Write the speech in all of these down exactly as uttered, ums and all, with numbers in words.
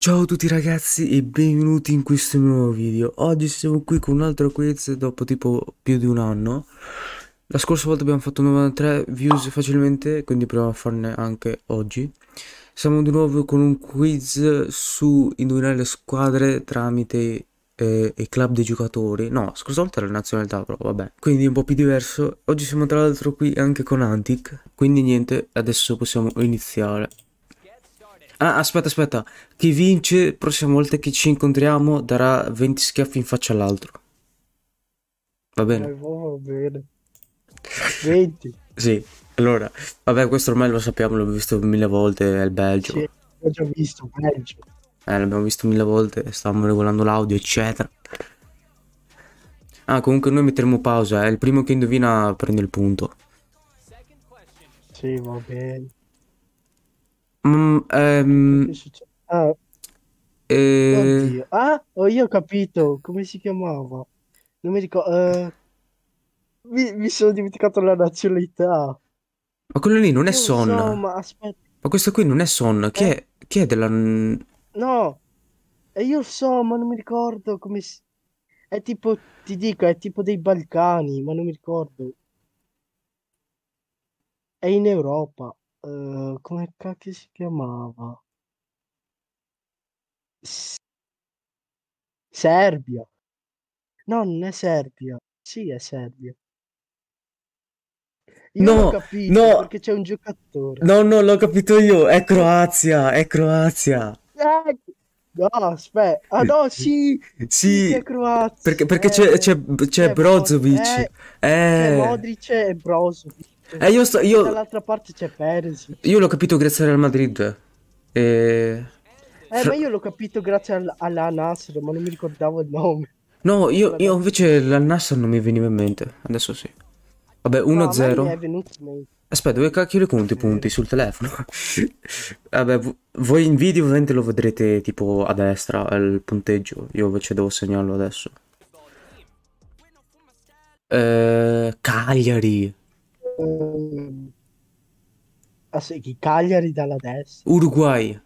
Ciao a tutti ragazzi e benvenuti in questo nuovo video. Oggi siamo qui con un altro quiz dopo tipo più di un anno. La scorsa volta abbiamo fatto novantatré views facilmente, quindi proviamo a farne anche oggi. Siamo di nuovo con un quiz su indovinare le squadre tramite eh, i club dei giocatori. No, scorsa volta era la nazionalità però, vabbè. Quindi un po' più diverso. Oggi siamo tra l'altro qui anche con Antik, quindi niente, adesso possiamo iniziare. Ah, aspetta, aspetta, chi vince, prossima volta che ci incontriamo, darà venti schiaffi in faccia all'altro. Va bene? Va bene. venti? Sì, allora, vabbè, questo ormai lo sappiamo, l'abbiamo visto mille volte, è il Belgio. Sì, l'ho già visto, Belgio. Eh, l'abbiamo visto mille volte, stavamo regolando l'audio, eccetera. Ah, comunque noi metteremo pausa, eh. Il primo che indovina prende il punto. Sì, va bene. Mm, ehm... ah. Eh... Oddio. ah, oh, io ho capito come si chiamava. Non mi ricordo. Eh... Mi, mi sono dimenticato la nazionalità. Ma quello lì non è Son. No, ma aspetta. Ma questo qui non è Son. Chi, eh. è? Chi è della. No, e io so, ma non mi ricordo come si. È tipo, ti dico, è tipo dei Balcani, ma non mi ricordo. È in Europa. Uh, come cacchio si chiamava? S Serbia. No, non è Serbia. Sì, è Serbia. Io no, l'ho capito no. Perché c'è un giocatore. No, no, l'ho capito io. È Croazia, è Croazia. Eh, no, aspetta. Ah no, sì. Sì, sì, è Croazia. Perché, perché eh, c'è Brozovic. Eh, c'è Modrice e Brozovic. Eh, io sto, io... dall'altra parte c'è Perez. Io l'ho capito grazie al Real Madrid. E... Eh, Fra... ma io l'ho capito grazie al, alla Nasr, ma non mi ricordavo il nome. No, io, io invece la Nasr non mi veniva in mente. Adesso sì. Vabbè, uno zero. No, in... Aspetta, dove cacchio le conto i punti? Sul telefono? Vabbè, voi in video ovviamente lo vedrete tipo a destra, al punteggio. Io invece devo segnarlo adesso. Eh, Cagliari. Ah, sì, Cagliari dalla destra. Uruguay.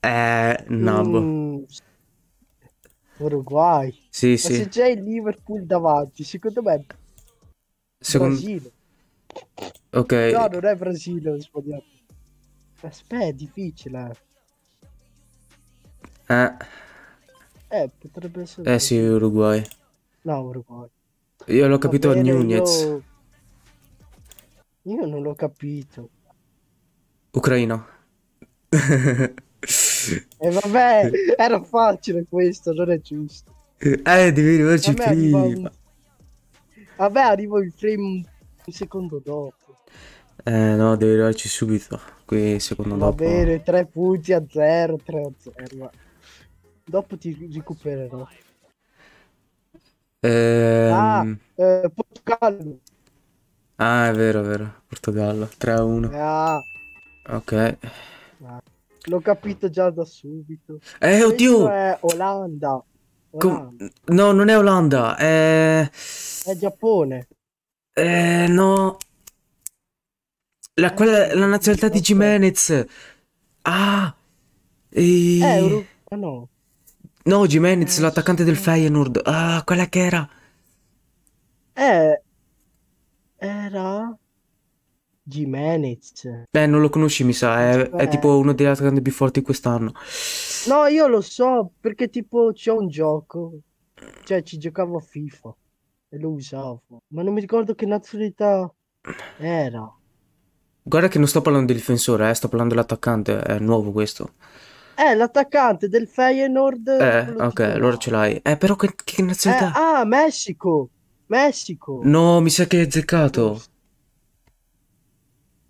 Eh, Nabo. Mm, Uruguay. Sì, ma sì. Se c'è il Liverpool davanti, secondo me Secondo... Brasile. Ok. No, non è Brasile, ho sbagliato. Aspetta, è difficile. Eh. Eh, potrebbe essere. Eh sì, Uruguay. No, Uruguay. Io l'ho capito a Nunez. Io... Io non l'ho capito. Ucraina. E vabbè, era facile questo, non è giusto. Eh, devi arrivarci vabbè, prima. Arriva un... Vabbè, arrivo il frame un secondo dopo. Eh no, devi arrivarci subito. Qui secondo Va dopo. Va bene, tre punti a zero, tre a zero. Dopo ti recupererò. Ehm... Ah, eh, Portogallo. Ah, è vero, è vero. Portogallo, tre a uno. Ah. Ok. Ah. L'ho capito già da subito. Eh, oddio! È Olanda. Olanda. No, non è Olanda, è... È Giappone. Eh, no. La, quella è la nazionalità di Jimenez. Ah! E... Eh, Uru... oh, no. No, Jimenez, eh, l'attaccante del Feyenoord. Ah, quella che era. Eh... Era Jimenez. Beh, non lo conosci, mi sa. È, è tipo uno degli attaccanti più forti quest'anno. No, io lo so perché, tipo, c'è un gioco. Cioè, ci giocavo a FIFA e lo usavo, ma non mi ricordo che nazionalità era. Guarda, che non sto parlando del difensore, eh, sto parlando dell'attaccante. È nuovo questo. Eh, l'attaccante del Feyenoord. Eh, ok, allora ce l'hai. Eh, però, che, che nazionalità? Eh, ah, Messico. Messico. No, mi sa che hai azzeccato.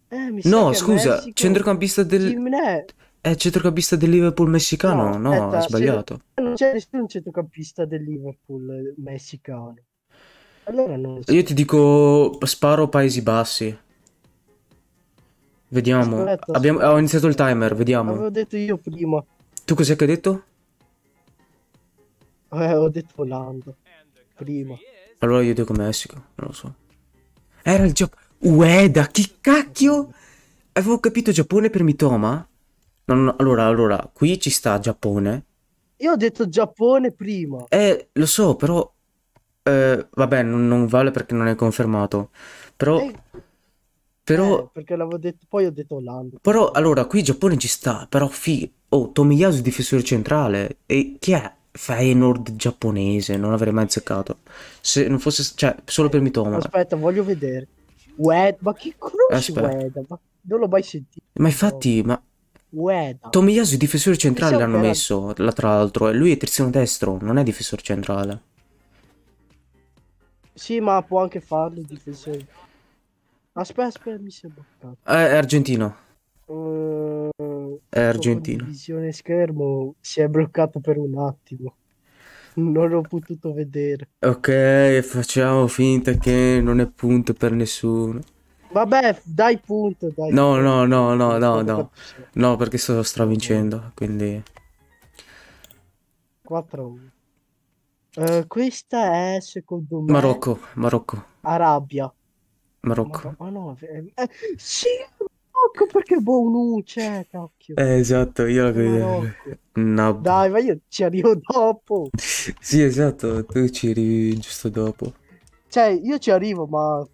Eh, mi sa no, che scusa, Messico... centrocampista del Jimenez. È centrocampista del Liverpool messicano. No, no, hai sbagliato. Non c'è nessun centrocampista del Liverpool messicano. Allora non so. Io ti dico sparo Paesi Bassi. Vediamo. Aspetta, Abbiamo... aspetta. Ho iniziato il timer, vediamo. L'avevo detto io prima. Tu cos'è che hai detto? Eh, ho detto Olanda prima. Allora io dico Messico, non lo so. Era il Giappone. Ueda, chi cacchio? Avevo capito Giappone per Mitoma. No, no, allora, allora, qui ci sta Giappone. Io ho detto Giappone prima. Eh, lo so, però... Eh, vabbè, non, non vale perché non è confermato. Però... Eh, però... Eh, perché l'avevo detto... Poi ho detto Olanda. Però, allora, qui Giappone ci sta. Però, fi... Oh, Tomiyasu difensore centrale. E chi è? Feyenoord giapponese. Non l'avrei mai azzeccato. Se non fosse... Cioè, solo eh, per Mitoma. Aspetta, voglio vedere. Ueda, ma chi conosce Ueda? Ma non l'ho mai sentito. Ma infatti, ma... Ueda. Tomiyasu difensore centrale l'hanno messo, la, tra l'altro, e lui è terzino destro, non è difensore centrale. Sì, ma può anche farlo difensore. Aspetta, aspetta, mi si è bloccato. È argentino. Uh, è argentino. Visione schermo si è bloccato per un attimo. Non l'ho potuto vedere. Ok, facciamo finta che non è punto per nessuno. Vabbè, dai punto, dai. No, no, no, no, no, no. No, perché sto stravincendo, quindi... quattro a uno. Uh, questa è, secondo me... Marocco, Marocco. Arabia. Marocco. Ma no, eh, sì, Marocco, perché Bounou c'è, cacchio. Eh, esatto, io la credo. No. Dai, ma io ci arrivo dopo. Sì, esatto, tu ci arrivi giusto dopo. Cioè, io ci arrivo, ma...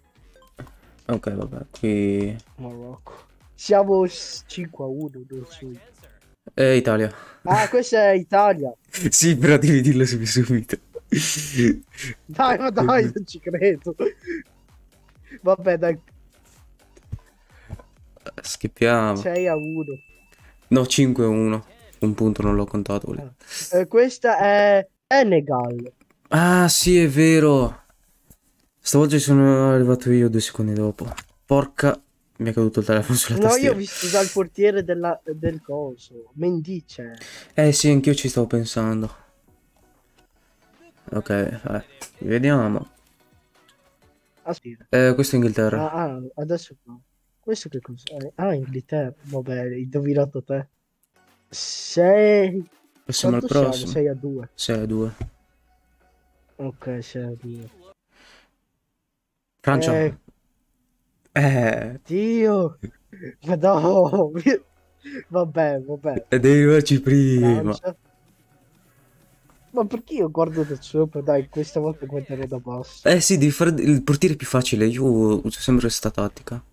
Ok, vabbè, qui... Marocco. Siamo cinque a uno, non so. È Italia. Ah, questa è Italia. Sì, però devi dirlo subito. Dai, ma dai, non ci credo. Vabbè, dai. Schippiamo. sei a uno. No, cinque a uno. Un punto non l'ho contato. Eh, questa è Senegal. Ah, sì, è vero. Stavolta sono arrivato io due secondi dopo. Porca, mi è caduto il telefono sulla no, tastiera. No, io ho visto dal portiere della, del coso. Mendice. Eh sì, anch'io ci stavo pensando. Ok, eh, vediamo. Aspetta. Eh, questo è Inghilterra. Ah, ah adesso no. Questo che cos'è? Ah, Inghilterra. Vabbè, indovinato te. sei. Passiamo al prossimo. sei a due. sei a due. Ok, sei a due. Francia. Eh. eh. Dio. Ma no. Vabbè, vabbè. E devi farci prima. Francia. Ma perché io guardo da sopra? Dai, questa volta guarderò da basso. Eh sì, devi fare il portiere più facile. Io uso sempre questa tattica.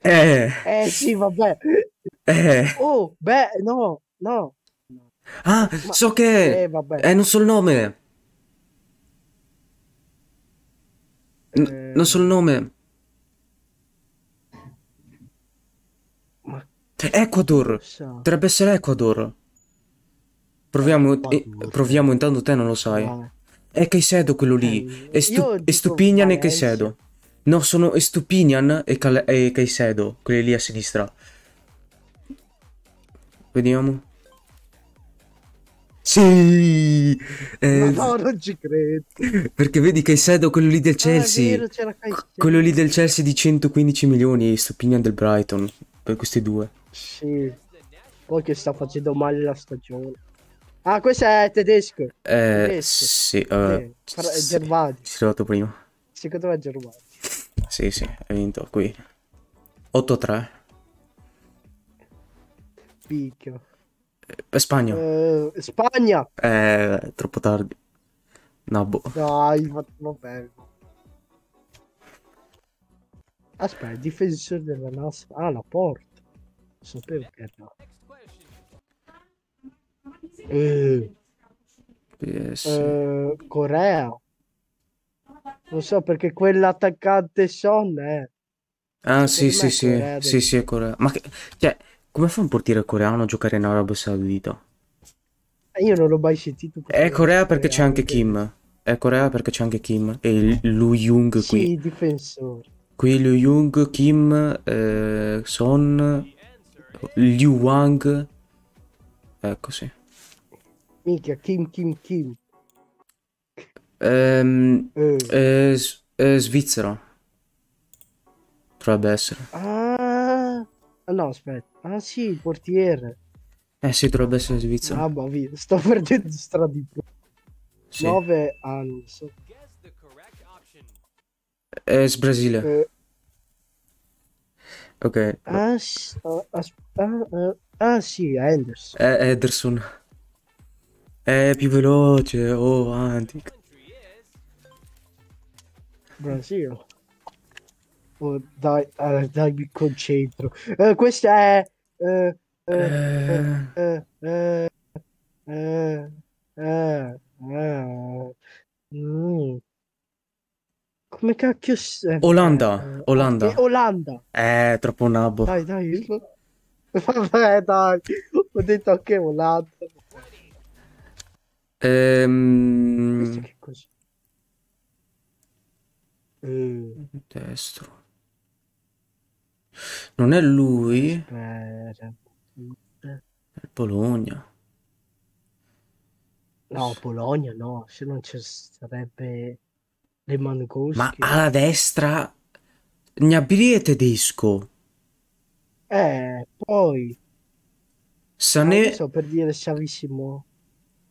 Eh. Eh sì, vabbè. Eh. Oh, beh, no, no. Ah, ma... so che... Eh, vabbè. Eh, non so il nome. N non so il nome. Ma... Ecuador. Dovrebbe essere Ecuador. Proviamo, eh, eh, proviamo intanto te non lo sai. Ah. È Caicedo quello lì. Eh, Estu Estupinian e Caicedo. No, sono Estupinian e, e Caicedo. Quelli lì a sinistra. Vediamo. Sì, eh, no, non ci credo. Perché vedi Caicedo, quello lì del Chelsea, ah, vero, quello lì del Chelsea di centoquindici milioni e Stupinian del Brighton, per questi due. Sì, poi che sta facendo male la stagione. Ah, questo è tedesco. Eh, tedesco. Sì, eh, sì. Gerwadi. Si è trovato prima. Secondo me è Gerwadi. Sì, sì, hai vinto qui. otto a tre. Picchio. Spagna. Uh, Spagna. Eh, troppo tardi. No, boh. Dai, vabbè. Aspetta, il difensore della nostra... Ah, la porta. Sapevo che era. Eh. Yes. Uh, Corea. Non so perché quell'attaccante Son è... Ah, sì, sì, sì. Del... Sì, sì, è Corea. Ma che... Cioè... Come fa un portiere coreano a giocare in Arabia Saudita? Io non l'ho mai sentito. È Corea perché c'è anche Kim. È Corea perché c'è anche Kim. E Lu Jung qui. Sì, difensore. Qui Lu Jung, Kim, eh, Son, Liu Wang. Ecco, sì. Minchia, Kim, Kim, Kim. Ehm, eh. Eh, eh, Svizzera. Dovrebbe essere. Ah... No, aspetta. Ah sì, il portiere. Eh sì, dovrebbe essere Svizzera. Ah, ma via, sto perdendo strada di più. Sì. nove anni. So. È Brasile. Eh. Ok. Ah, sì, ah, ah, sì, Ederson. È Ederson. È più veloce. Oh, Antik. Brasil. Oh, dai, eh, dai, mi concentro. Eh, questa è... Eh, eh, eh, eh, eh, eh, eh, eh. Mm. Come cacchio... Olanda, eh, Olanda. Eh, Olanda. Eh, troppo nabbo. Dai, dai. Vabbè, dai. Ho detto anche okay, Olanda. Ehm... Questo che cos'è? Mm. Destro. Non è lui? Spera. È Bologna. No, Bologna no, se non ci sarebbe le Mangosche. Ma alla destra Gnabiria è tedesco. Eh, poi Sanè, so per dire savissimo.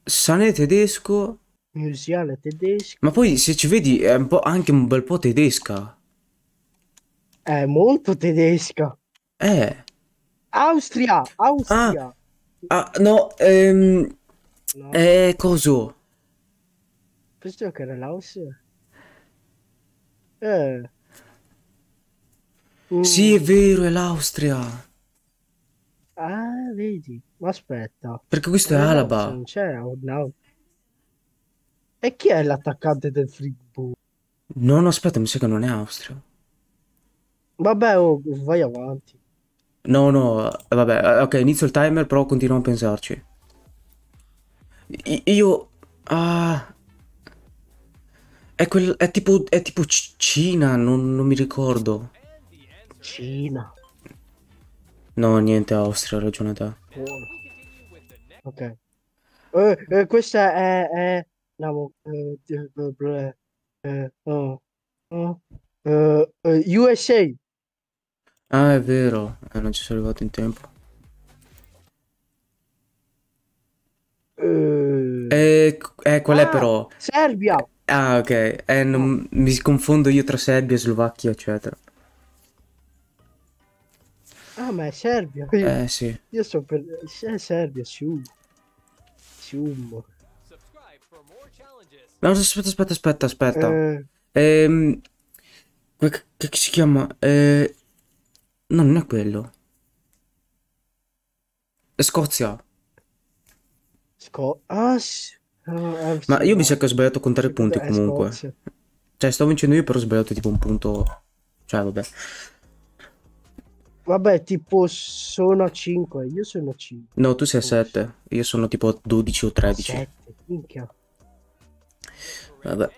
Sanè tedesco. Museale tedesco. Ma poi se ci vedi è un po' anche un bel po' tedesca. È molto tedesca. Eh. Austria, Austria. Ah, ah no, ehm, no. Eh, coso? Puoi giocare l'Austria? Eh. Mm. Sì, è vero, è l'Austria. Ah, vedi, ma aspetta. Perché questo eh, è Alaba. Non c'è, no. E chi è l'attaccante del Fribourg? No, no, aspetta, mi sa che non è Austria. Vabbè, oh, vai avanti. No, no, vabbè, ok, inizio il timer, però continuo a pensarci. I io... Ah... È, quel, è tipo... È tipo Cina, non, non mi ricordo. Cina. No, niente, Austria, ragione te. Oh. Ok. Eh, eh, questa è... è... No, eh, eh, eh, oh, oh, eh, eh, U S A. Ah, è vero, eh, non ci sono arrivato in tempo. Eh, eh, eh qual ah, è però? Serbia. Ah, ok, eh, non, mi confondo io tra Serbia, Slovacchia, eccetera. Ah, ma è Serbia. Io, eh, sì. Io sto per... È Serbia, Cium. Cium. No, aspetta, aspetta, aspetta, aspetta. Eh... Ehm... Che, che si chiama? Eh... No, non è quello. È Scozia. Sco... Ah, sì. Ah, ma io mi sa che ho sbagliato a contare i punti comunque. Scozia. Cioè, stavo vincendo io, però ho sbagliato tipo un punto... Cioè, vabbè. Vabbè, tipo sono a cinque, io sono a cinque. No, tu sei a sette, io sono tipo a dodici o tredici. sette, minchia. Vabbè.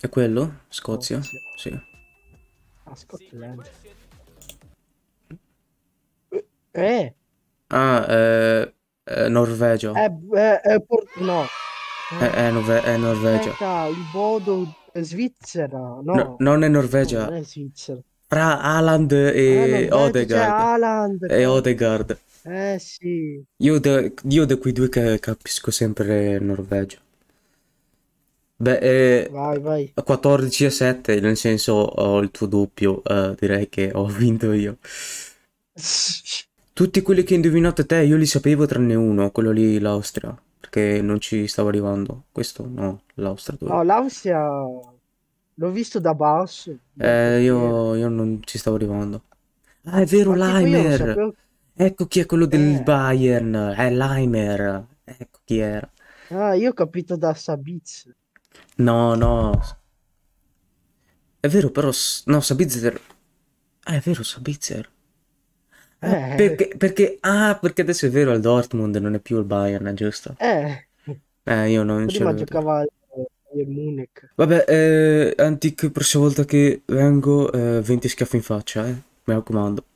È quello? Scozia? Scozia. Sì. Ah, Scotland. Eh! Ah, eh, eh, Norvegia. Eh, eh, eh no. Eh, eh, Norve è Norvegia. Aspetta, il Bodo è Svizzera, no. No, non è Norvegia. No, non è Svizzera. Fra Haaland e Odegaard. E Odegaard. Eh, sì. Io da quei due che capisco sempre Norvegia. Beh, eh, vai, vai. quattordici a sette, nel senso ho il tuo doppio, eh, direi che ho vinto io. Tutti quelli che hai indovinato te io li sapevo tranne uno, quello lì l'Austria, perché non ci stavo arrivando. Questo no, l'Austria dove? No, l'Austria l'ho visto da basso. Eh, io, io non ci stavo arrivando. Ah, è vero, Laimer! Sapevo... Ecco chi è quello del eh. Bayern, è Laimer, ecco chi era. Ah, io ho capito da Sabitzer. No, no. È vero, però... No, Sabitzer... Ah, è vero, Sabitzer. Eh, eh. Perché, perché... Ah, perché adesso è vero, il Dortmund non è più il Bayern, giusto? Eh. Eh, io non ce l'ho. Prima giocava il Munich. Vabbè, eh, Antik, prossima volta che vengo, eh, venti schiaffi in faccia, eh. Mi raccomando.